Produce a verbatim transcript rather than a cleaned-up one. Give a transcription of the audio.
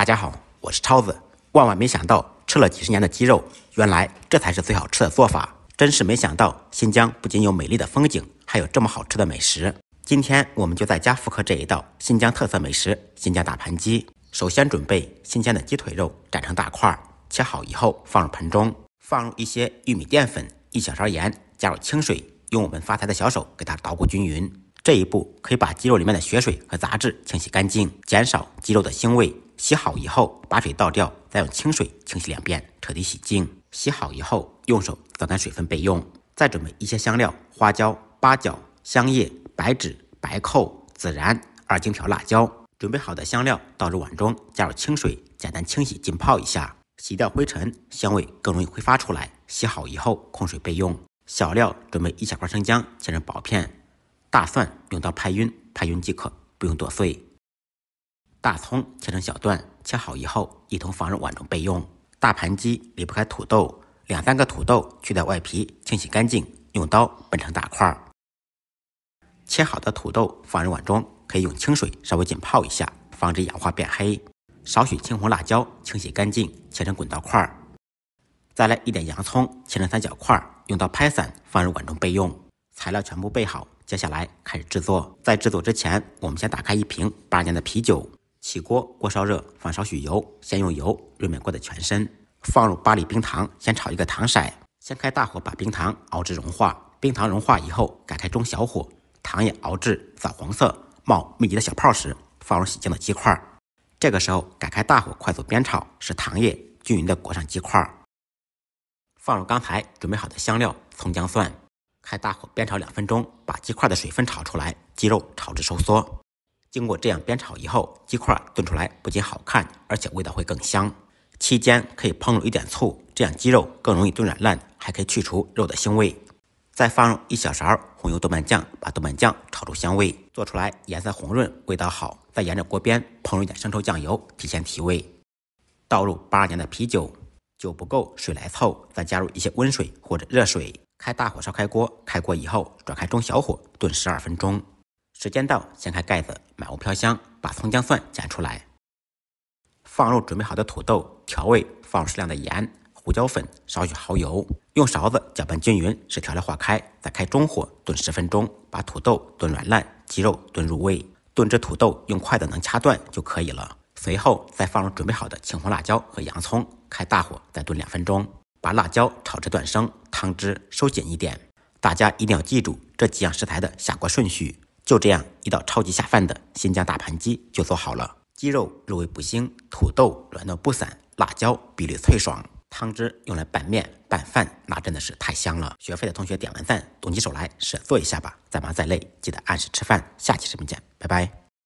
大家好，我是超子。万万没想到，吃了几十年的鸡肉，原来这才是最好吃的做法。真是没想到，新疆不仅有美丽的风景，还有这么好吃的美食。今天我们就在家复刻这一道新疆特色美食——新疆大盘鸡。首先准备新鲜的鸡腿肉，斩成大块，切好以后放入盆中，放入一些玉米淀粉、一小勺盐，加入清水，用我们发财的小手给它捣鼓均匀。这一步可以把鸡肉里面的血水和杂质清洗干净，减少鸡肉的腥味。洗好以后，把水倒掉，再用清水清洗两遍，彻底洗净。洗好以后，用手掸干水分备用。再准备一些香料：花椒、八角、香叶、白芷、白蔻、孜然、二荆条、辣椒。准备好的香料倒入碗中，加入清水，简单清洗浸泡一下，洗掉灰尘，香味更容易挥发出来。洗好以后，控水备用。小料准备一小块生姜，切成薄片。大蒜用刀拍匀，拍匀即可，不用剁碎。大葱切成小段，切好以后一同放入碗中备用。大盘鸡离不开土豆，两三个土豆去掉外皮，清洗干净，用刀焖成大块。切好的土豆放入碗中，可以用清水稍微浸泡一下，防止氧化变黑。少许青红辣椒清洗干净，切成滚刀块。再来一点洋葱，切成三角块，用刀拍散，放入碗中备用。材料全部备好，接下来开始制作。在制作之前，我们先打开一瓶八年的啤酒，起锅，锅烧热，放少许油，先用油润遍锅的全身，放入八粒冰糖，先炒一个糖色，先开大火把冰糖熬至融化。冰糖融化以后，改开中小火，糖也熬至枣黄色，冒密集的小泡时，放入洗净的鸡块。这个时候改开大火，快速煸炒，使糖液均匀地裹上鸡块。放入刚才准备好的香料，葱姜蒜。开大火煸炒两分钟，把鸡块的水分炒出来，鸡肉炒至收缩。经过这样煸炒以后，鸡块炖出来不仅好看，而且味道会更香。期间可以烹入一点醋，这样鸡肉更容易炖软烂，还可以去除肉的腥味。再放入一小勺红油豆瓣酱，把豆瓣酱炒出香味，做出来颜色红润，味道好。再沿着锅边烹入一点生抽酱油，提前提味。倒入八二年的啤酒，酒不够水来凑，再加入一些温水或者热水。开大火烧开锅，开锅以后转开中小火炖十二分钟。时间到，掀开盖子，满屋飘香，把葱姜蒜剪出来，放入准备好的土豆，调味，放入适量的盐、胡椒粉、少许蚝油，用勺子搅拌均匀，使调料化开。再开中火炖十分钟，把土豆炖软烂，鸡肉炖入味。炖至土豆用筷子能掐断就可以了。随后再放入准备好的青红辣椒和洋葱，开大火再炖两分钟。把辣椒炒至断生，汤汁收紧一点。大家一定要记住这几样食材的下锅顺序。就这样，一道超级下饭的新疆大盘鸡就做好了。鸡肉入味不腥，土豆软嫩不散，辣椒碧绿脆爽，汤汁用来拌面拌饭，那真的是太香了。学费的同学点完赞，动起手来，试做一下吧。再忙再累，记得按时吃饭。下期视频见，拜拜。